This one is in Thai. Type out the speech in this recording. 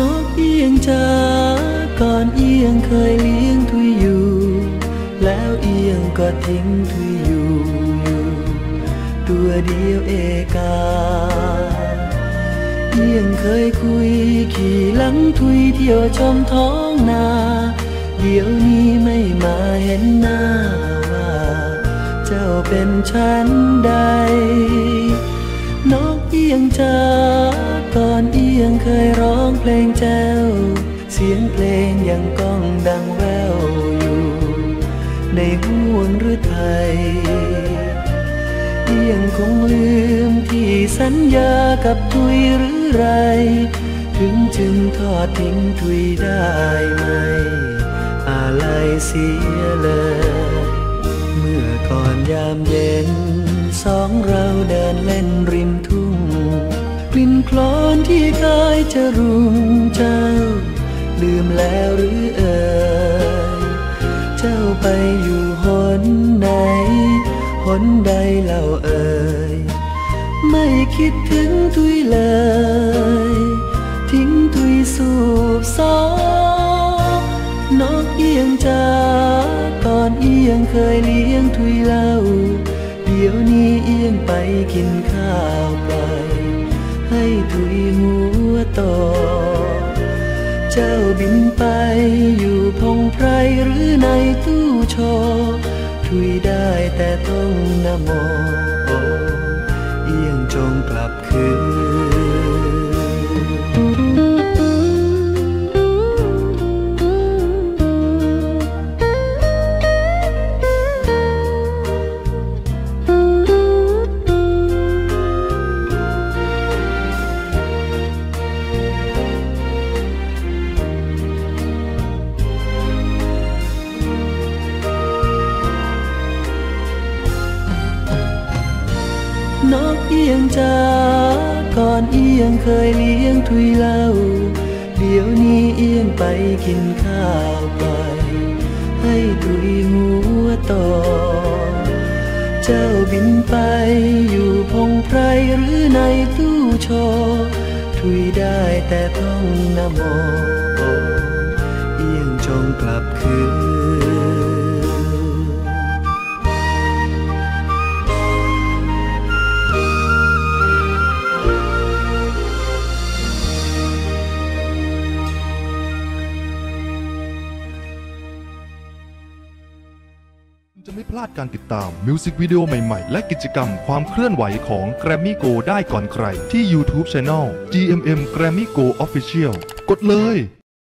นกเอียงจ้าก่อนเอียงเคยเลี้ยงทุยอยู่แล้วเอียงก็ทิ้งทุยอยู่ตัวเดียวเอกาเอียงเคยคุยขี่หลังทุยเที่ยวชมท้องนาเดี๋ยวนี้ไม่มาเห็นหน้าว่าเจ้าเป็นฉันใดนกเอียงจ้าก่อนเอียงเคยร้องเพลงแจ้วเสียงเพลงยังก้องดังแว่วอยู่ในห้วงฤทัยเอียงคงลืมที่สัญญากับทุยหรือไรถึงจึงทอดทิ้งทุยได้ไหมอะไรเสียเลยเมื่อก่อนยามเย็นสองเราเดินเล่นริมทุ่งกลิ่นโคลนที่กายจะรุมเจ้าลืมแล้วหรือเอ่ยเจ้าไปอยู่หนไหนหนใดเล่าเอ่ยไม่คิดถึงทุยเลยทิ้งทุยสูบซอนกเอียงจ้าก่อนเอียงเคยเลี้ยงทุยเล่าเดี๋ยวนี้เอียงไปกินข้าวปล่อยให้ทุยหัวโตเจ้าบินไปอยู่พงไพรหรือในตู้โชว์ทุยได้แต่ต้องนะโมเอียงจงกลับคืนนกเอียงจ้าก่อนเอียงเคยเลี้ยงทุยเล่าเดี๋ยวนี้เอียงไปกินข้าวปล่อยให้ทุยหัวโตเจ้าบินไปอยู่พงไพรหรือในตู้โชว์ทุยได้แต่ต้องนะโมเอียงจงกลับคืนจะไม่พลาดการติดตามมิวสิกวิดีโอใหม่ๆและกิจกรรมความเคลื่อนไหวของ Grammy Go ได้ก่อนใครที่ YouTube Channel GMM Grammy Go Official กดเลย